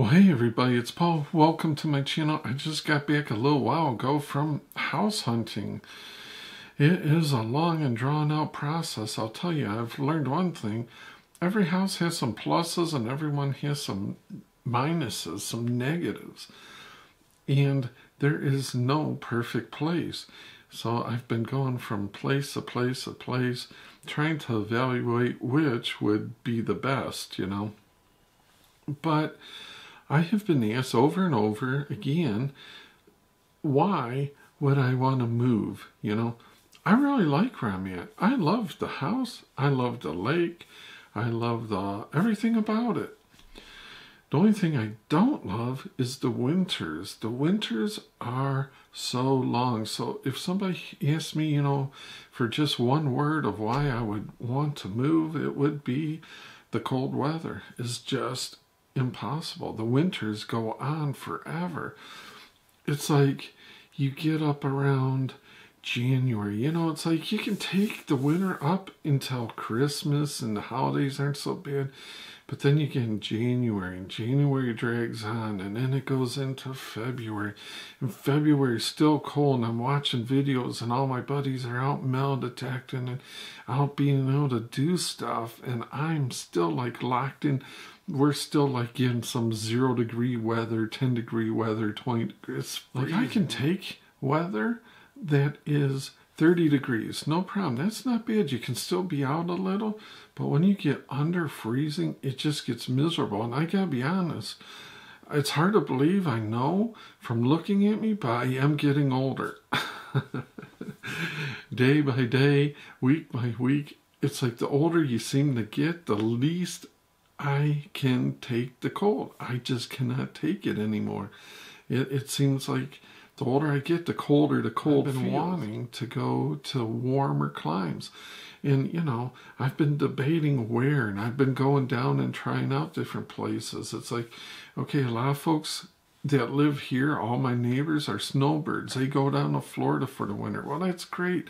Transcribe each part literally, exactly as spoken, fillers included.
Well, hey everybody, it's Paul. Welcome to my channel. I just got back a little while ago from house hunting. It is a long and drawn out process. I'll tell you, I've learned one thing. Every house has some pluses and everyone has some minuses, some negatives. And there is no perfect place. So I've been going from place to place to place, trying to evaluate which would be the best, you know. But I have been asked over and over again, why would I want to move? You know, I really like where I'm at. I love the house. I love the lake. I love the everything about it. The only thing I don't love is the winters. The winters are so long. So if somebody asked me, you know, for just one word of why I would want to move, it would be the cold weather is just impossible. The winters go on forever. It's like you get up around January, you know, it's like you can take the winter up until Christmas and the holidays aren't so bad, but then you get in January and January drags on and then it goes into February and February's still cold and I'm watching videos and all my buddies are out metal detecting and out being able to do stuff and I'm still like locked in. We're still like in some zero degree weather, ten degree weather, twenty degrees. Like I can take weather that is thirty degrees, no problem. That's not bad. You can still be out a little, but when you get under freezing, it just gets miserable. And I gotta be honest, it's hard to believe, I know, from looking at me, but I am getting older. Day by day, week by week, it's like the older you seem to get, the least I can take the cold. I just cannot take it anymore. It, it seems like the older I get, the colder the cold feels. I've been wanting to go to warmer climes. And, you know, I've been debating where, and I've been going down and trying out different places. It's like, okay, a lot of folks that live here, all my neighbors are snowbirds. They go down to Florida for the winter. Well, that's great.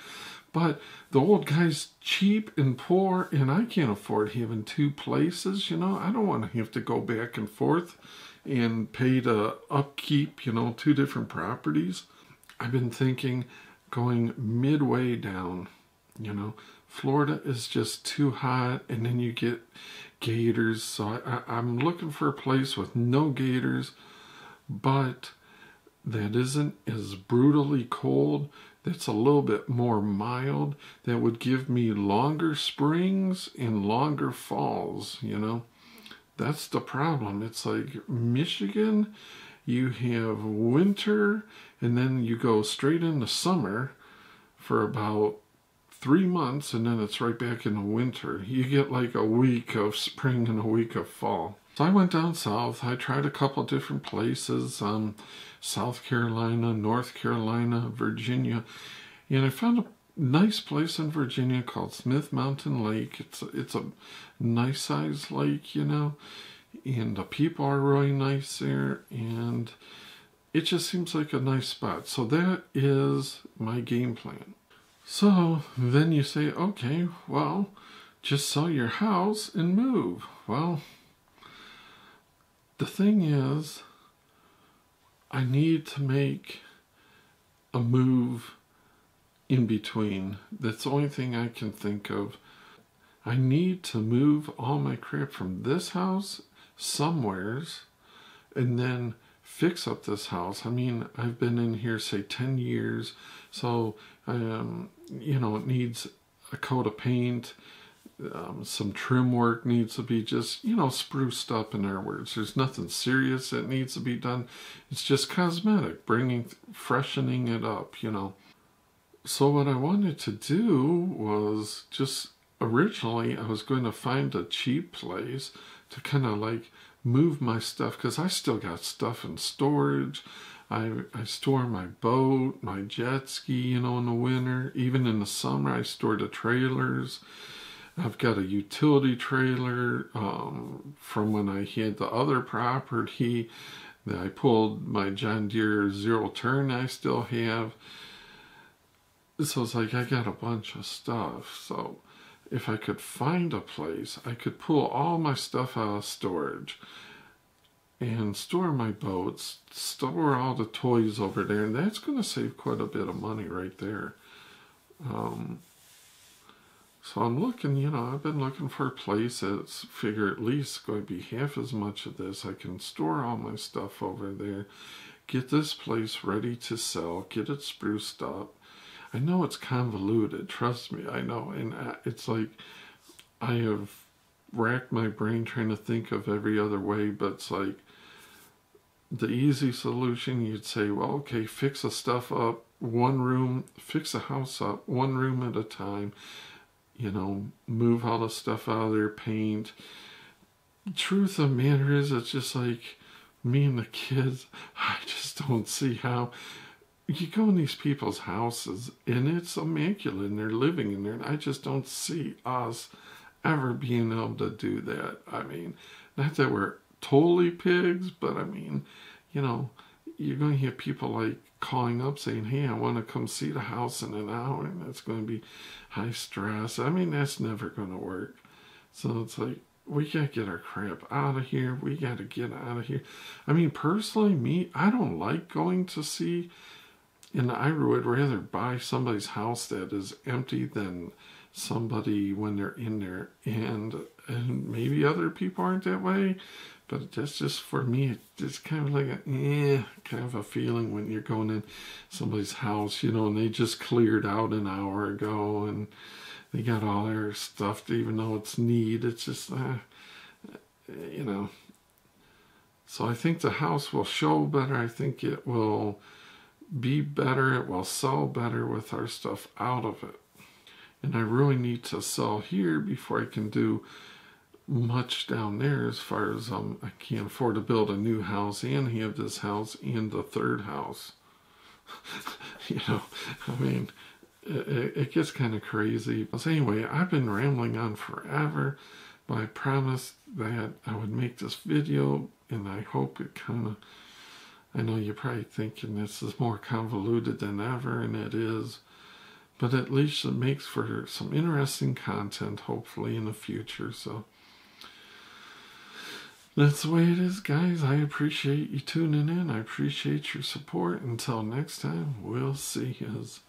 But the old guy's cheap and poor, and I can't afford having two places, you know. I don't want to have to go back and forth and pay to upkeep, you know, two different properties. I've been thinking going midway down, you know. Florida is just too hot, and then you get gators. So I, I, I'm looking for a place with no gators, but that isn't as brutally cold, that's a little bit more mild, that would give me longer springs and longer falls, you know. That's the problem. It's like Michigan, you have winter, and then you go straight into summer for about three months, and then it's right back in the winter. You get like a week of spring and a week of fall. So I went down south. I tried a couple different places, um, South Carolina, North Carolina, Virginia, and I found a nice place in Virginia called Smith Mountain Lake. It's a, it's a nice sized lake, you know, and the people are really nice there, and it just seems like a nice spot. So that is my game plan. So then you say, okay, well, just sell your house and move. Well, the thing is, I need to make a move in between. That's the only thing I can think of. I need to move all my crap from this house somewheres and then fix up this house. I mean, I've been in here, say, ten years, so um, you know, it needs a coat of paint. Um, some trim work needs to be just, you know, spruced up, in their words. There's nothing serious that needs to be done. It's just cosmetic, bringing, freshening it up, you know. So what I wanted to do was just, originally I was going to find a cheap place to kind of like move my stuff, because I still got stuff in storage. I, I store my boat, my jet ski, you know, in the winter. Even in the summer I store the trailers. I've got a utility trailer um, from when I had the other property that I pulled my John Deere zero turn I still have. So it's like I got a bunch of stuff. So if I could find a place, I could pull all my stuff out of storage. and store my boats, store all the toys over there, and that's going to save quite a bit of money right there. Um, so I'm looking, you know, I've been looking for a place that's figure at least going to be half as much of this. I can store all my stuff over there, get this place ready to sell, get it spruced up. I know it's convoluted, trust me, I know, and I, it's like I have racked my brain trying to think of every other way, but it's like the easy solution, you'd say, well, okay, fix the stuff up one room, fix the house up one room at a time, you know, move all the stuff out of there, paint. Truth of the matter is, it's just like me and the kids, I just don't see how. You go in these people's houses and it's immaculate and they're living in there, and I just don't see us ever being able to do that. I mean, not that we're totally pigs, but I mean, you know, you're going to hear people like calling up saying, hey, I want to come see the house in an hour, and that's going to be high stress. I mean, that's never going to work. So it's like, we got to get our crap out of here. We got to get out of here. I mean, personally, me, I don't like going to see, and I would rather buy somebody's house that is empty than somebody when they're in there, and and maybe other people aren't that way, but that's just for me. It's kind of like a eh, kind of a feeling when you're going in somebody's house, you know, and they just cleared out an hour ago and they got all their stuff, even though it's neat. It's just uh, you know. So I think the house will show better. I think it will be better. It will sell better with our stuff out of it. And I really need to sell here before I can do much down there, as far as um, I can't afford to build a new house and have this house and the third house. You know, I mean, it, it gets kind of crazy. But anyway, I've been rambling on forever, but I promised that I would make this video, and I hope it kind of, I know you're probably thinking this is more convoluted than ever, and it is. But at least it makes for some interesting content, hopefully, in the future. So that's the way it is, guys. I appreciate you tuning in. I appreciate your support. Until next time, we'll see yous.